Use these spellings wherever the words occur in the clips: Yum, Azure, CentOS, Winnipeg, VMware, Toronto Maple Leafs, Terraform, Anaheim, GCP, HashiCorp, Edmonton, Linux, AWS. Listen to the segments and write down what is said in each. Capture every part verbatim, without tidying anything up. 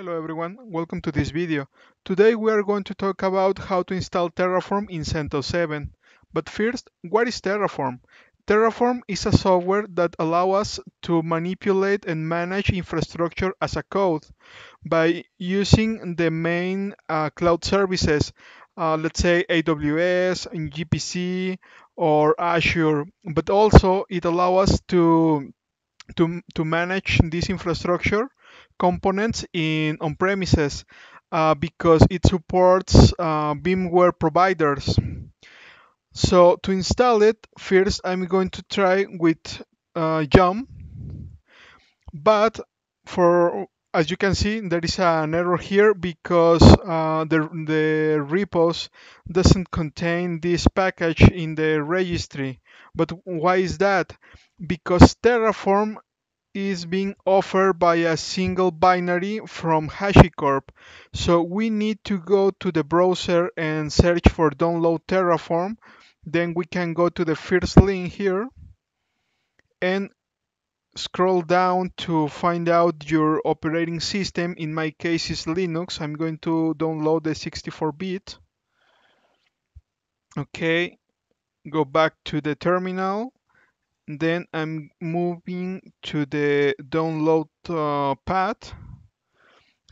Hello everyone, welcome to this video. Today we are going to talk about how to install Terraform in CentOS seven. But first, what is Terraform? Terraform is a software that allows us to manipulate and manage infrastructure as a code by using the main uh, cloud services, uh, let's say A W S, and G C P, or Azure, but also it allows us to, to, to manage this infrastructure components in on-premises uh, because it supports uh, VMware providers. So to install it, first I'm going to try with uh, Yum, but for as you can see there is an error here because uh, the, the repos doesn't contain this package in the registry. But why is that? Because Terraform is being offered by a single binary from HashiCorp. So we need to go to the browser and search for download Terraform. Then we can go to the first link here and scroll down to find out your operating system. In my case is Linux. I'm going to download the sixty-four bit. Okay, go back to the terminal. Then I'm moving to the download uh, path.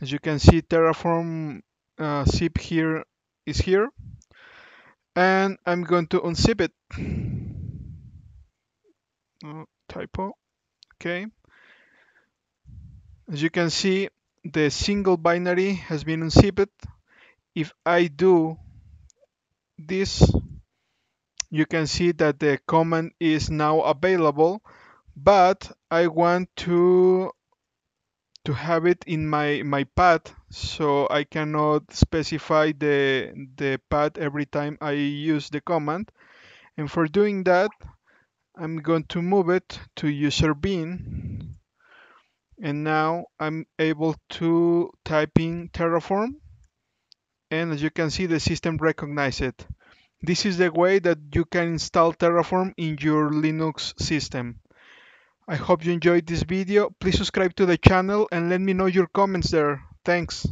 As you can see, Terraform uh, zip here is here, and I'm going to unzip it. Oh, typo. Okay. As you can see, the single binary has been unzipped. If I do this, you can see that the command is now available, but I want to to have it in my my path, so I cannot specify the the path every time I use the command. And for doing that, I'm going to move it to user bin, and now I'm able to type in Terraform, and as you can see, the system recognizes it. This is the way that you can install Terraform in your Linux system. I hope you enjoyed this video. Please subscribe to the channel and let me know your comments there. Thanks.